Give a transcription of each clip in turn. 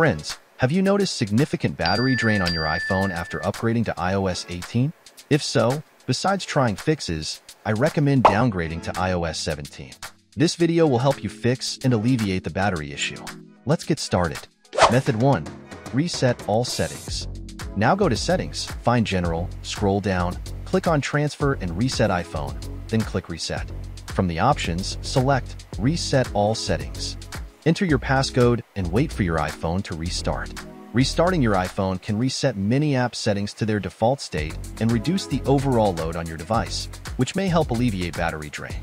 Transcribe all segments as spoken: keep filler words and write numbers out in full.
Friends, have you noticed significant battery drain on your iPhone after upgrading to i O S eighteen? If so, besides trying fixes, I recommend downgrading to i O S seventeen. This video will help you fix and alleviate the battery issue. Let's get started. Method one. Reset all settings. Now go to Settings, find General, scroll down, click on Transfer and Reset iPhone, then click Reset. From the options, select Reset all settings. Enter your passcode and wait for your iPhone to restart. Restarting your iPhone can reset many app settings to their default state and reduce the overall load on your device, which may help alleviate battery drain.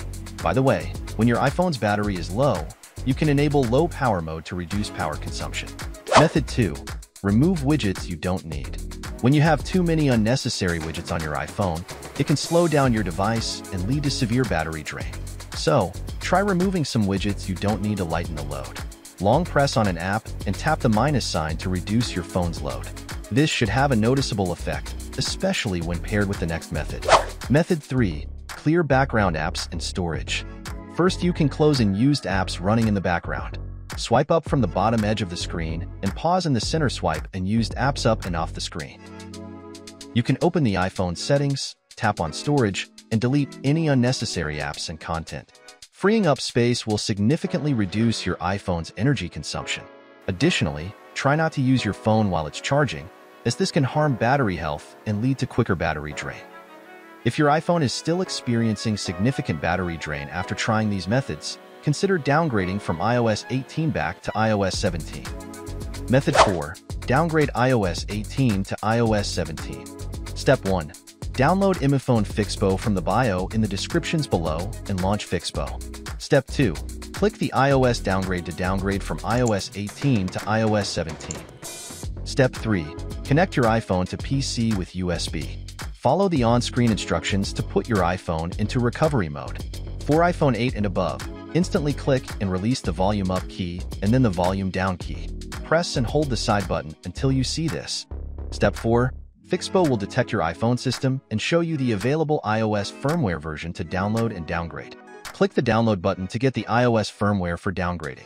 By the way, when your iPhone's battery is low, you can enable low power mode to reduce power consumption. Method two. Remove widgets you don't need. When you have too many unnecessary widgets on your iPhone, it can slow down your device and lead to severe battery drain. So, try removing some widgets you don't need to lighten the load. Long press on an app and tap the minus sign to reduce your phone's load. This should have a noticeable effect, especially when paired with the next method. Method three. Clear background apps and storage. First, you can close unused apps running in the background. Swipe up from the bottom edge of the screen and pause in the center swipe and used apps up and off the screen. You can open the iPhone settings, tap on storage, and delete any unnecessary apps and content. Freeing up space will significantly reduce your iPhone's energy consumption. Additionally, try not to use your phone while it's charging, as this can harm battery health and lead to quicker battery drain. If your iPhone is still experiencing significant battery drain after trying these methods, consider downgrading from i O S eighteen back to i O S seventeen. Method four. Downgrade i O S eighteen to i O S seventeen. Step one. Download iMyFone Fixppo from the bio in the descriptions below and launch Fixppo. Step two. Click the iOS downgrade to downgrade from i O S eighteen to i O S seventeen. Step three. Connect your iPhone to P C with U S B. Follow the on-screen instructions to put your iPhone into recovery mode. For iPhone eight and above, instantly click and release the volume up key and then the volume down key. Press and hold the side button until you see this. Step four. Fixppo will detect your iPhone system and show you the available iOS firmware version to download and downgrade. Click the download button to get the iOS firmware for downgrading.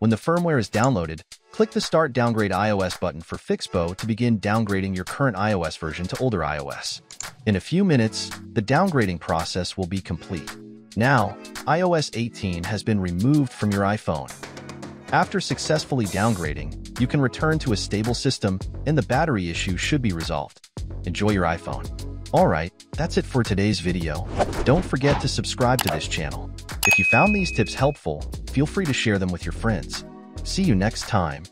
When the firmware is downloaded, click the Start Downgrade iOS button for Fixppo to begin downgrading your current iOS version to older iOS. In a few minutes, the downgrading process will be complete. Now, i O S eighteen has been removed from your iPhone. After successfully downgrading, you can return to a stable system and the battery issue should be resolved. Enjoy your iPhone. Alright, that's it for today's video. Don't forget to subscribe to this channel. If you found these tips helpful, feel free to share them with your friends. See you next time.